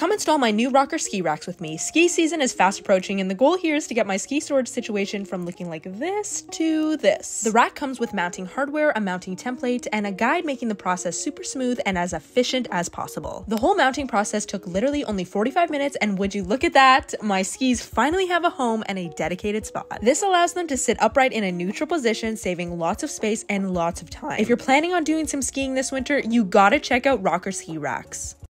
Come install my new Rocker Ski Racks with me. Ski season is fast approaching, and the goal here is to get my ski storage situation from looking like this to this. The rack comes with mounting hardware, a mounting template, and a guide making the process super smooth and as efficient as possible. The whole mounting process took literally only 45 minutes, and would you look at that? My skis finally have a home and a dedicated spot. This allows them to sit upright in a neutral position, saving lots of space and lots of time. If you're planning on doing some skiing this winter, you gotta check out Rocker Ski Racks.